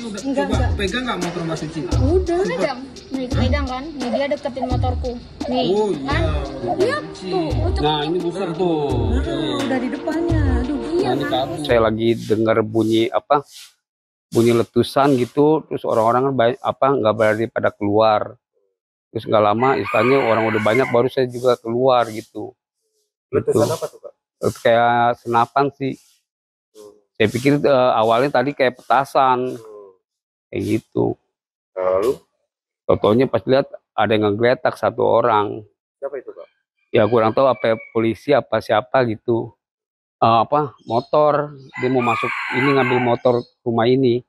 udah enggak. Pegang nggak motor Mbak Suci? Udah. Pegang kan? Nih dia deketin motorku. Nih. Oh, kan? Iya. Nah, ini besar tuh. Udah di depannya. Aduh, iya. Nah, kan? Saya lagi dengar bunyi apa? Bunyi letusan gitu, terus orang-orang apa nggak berani pada keluar. Terus nggak lama istilahnya orang udah banyak baru saya juga keluar gitu. Letusan gitu. Apa tuh, Kak? Kayak senapan sih. Saya pikir awalnya tadi kayak petasan. Kayak gitu. Lalu totonya pas lihat ada yang ngegeletak satu orang. Siapa itu, Kak? Ya kurang tahu apa polisi apa siapa gitu. Apa motor dia mau masuk ini ngambil motor rumah ini.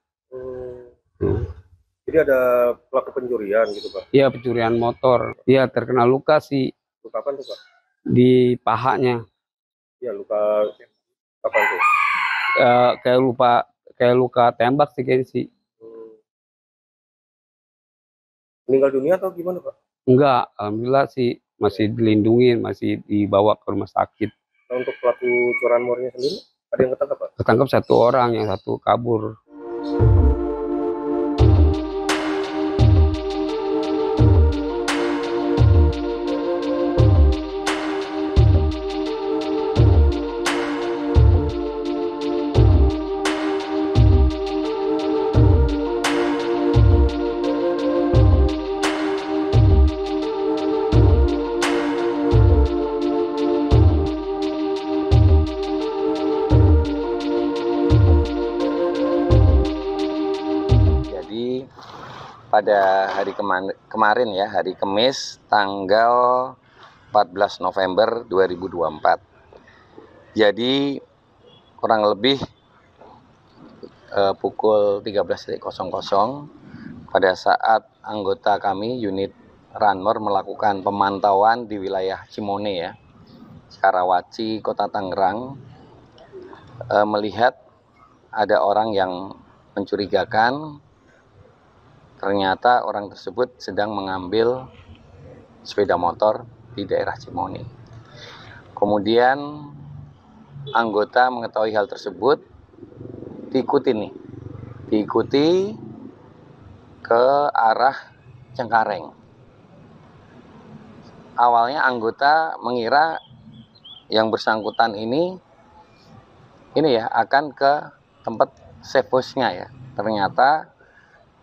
Jadi ada pelaku pencurian gitu, Pak? Iya, pencurian motor. Iya, terkena luka sih. Luka apa tuh, Pak? Di pahanya. Iya, luka apa itu? Kayak luka tembak sih kayaknya sih. Meninggal dunia atau gimana, Pak? Enggak, alhamdulillah sih masih dilindungin, masih dibawa ke rumah sakit. Untuk pelaku curanmornya sendiri, ada yang ketangkap, Pak? Ketangkap satu orang, yang satu kabur. Pada hari kemarin ya, hari Kamis tanggal 14 November 2024. Jadi kurang lebih pukul 13.00 pada saat anggota kami unit Ranmor melakukan pemantauan di wilayah Cimone ya, Karawaci, Kota Tangerang, melihat ada orang yang mencurigakan. Ternyata orang tersebut sedang mengambil sepeda motor di daerah Cimone. Kemudian anggota mengetahui hal tersebut, diikuti ke arah Cengkareng. Awalnya anggota mengira yang bersangkutan ini ya akan ke tempat safe house-nya ya. Ternyata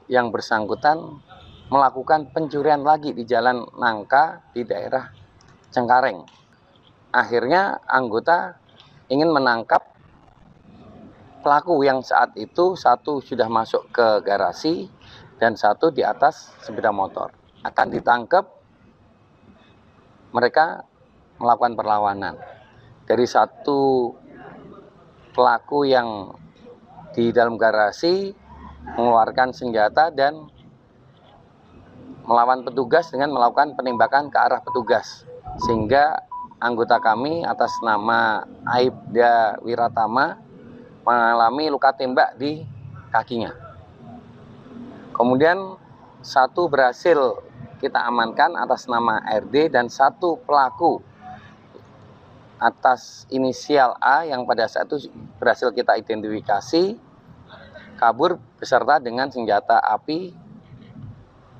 yang bersangkutan melakukan pencurian lagi di Jalan Nangka di daerah Cengkareng. Akhirnya anggota ingin menangkap pelaku yang saat itu satu sudah masuk ke garasi dan satu di atas sepeda motor. Akan ditangkap, mereka melakukan perlawanan. Dari satu pelaku yang di dalam garasi mengeluarkan senjata dan melawan petugas dengan melakukan penembakan ke arah petugas, sehingga anggota kami atas nama Aibda Wiratama mengalami luka tembak di kakinya. Kemudian satu berhasil kita amankan atas nama RD dan satu pelaku atas inisial A yang pada saat itu berhasil kita identifikasi kabur beserta dengan senjata api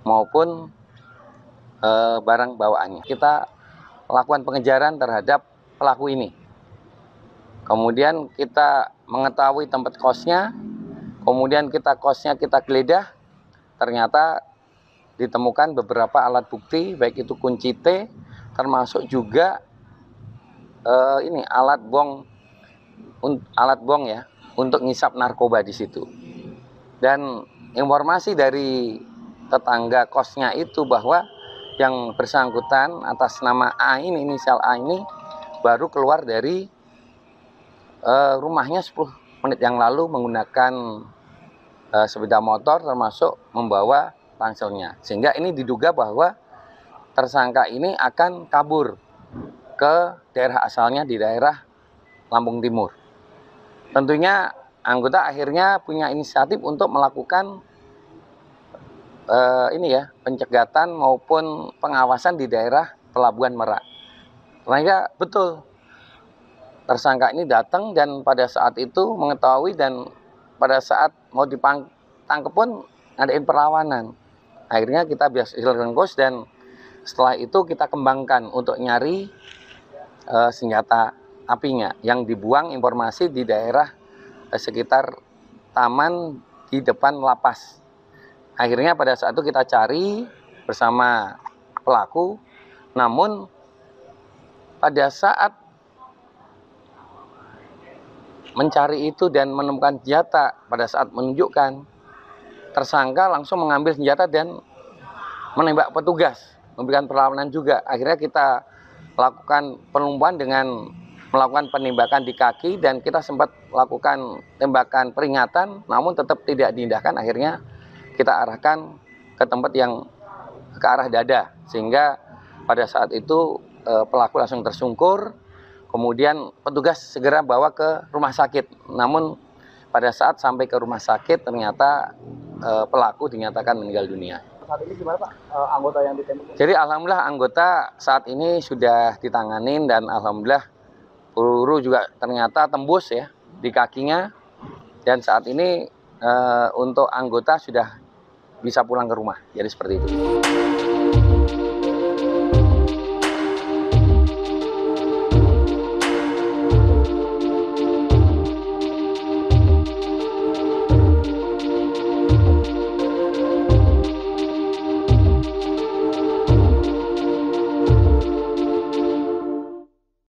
maupun barang bawaannya. Kita lakukan pengejaran terhadap pelaku ini. Kemudian kita mengetahui tempat kosnya, kemudian kita geledah. Ternyata ditemukan beberapa alat bukti, baik itu kunci T, termasuk juga ini alat bong ya untuk ngisap narkoba di situ. Dan informasi dari tetangga kosnya itu bahwa yang bersangkutan atas nama A ini, inisial A ini, baru keluar dari rumahnya 10 menit yang lalu menggunakan sepeda motor termasuk membawa ranselnya. Sehingga ini diduga bahwa tersangka ini akan kabur ke daerah asalnya di daerah Lampung Timur. Tentunya anggota akhirnya punya inisiatif untuk melakukan pencegatan maupun pengawasan di daerah Pelabuhan Merak. Ternyata betul tersangka ini datang dan pada saat itu mengetahui, dan pada saat mau tangkep pun adain perlawanan. Akhirnya kita biasa hilangkan kos, dan setelah itu kita kembangkan untuk nyari senjata apinya yang dibuang informasi di daerah sekitar taman di depan lapas. Akhirnya pada saat itu kita cari bersama pelaku, namun pada saat mencari itu dan menemukan senjata, pada saat menunjukkan, tersangka langsung mengambil senjata dan menembak petugas, memberikan perlawanan juga. Akhirnya kita lakukan penumpuan dengan melakukan penembakan di kaki, dan kita sempat lakukan tembakan peringatan, namun tetap tidak diindahkan. Akhirnya kita arahkan ke tempat yang ke arah dada, sehingga pada saat itu pelaku langsung tersungkur, kemudian petugas segera bawa ke rumah sakit. Namun pada saat sampai ke rumah sakit ternyata pelaku dinyatakan meninggal dunia. Saat ini gimana Pak anggota yang ditembak? Jadi alhamdulillah anggota saat ini sudah ditanganin, dan alhamdulillah peluru juga ternyata tembus ya di kakinya, dan saat ini untuk anggota sudah bisa pulang ke rumah. Jadi seperti itu.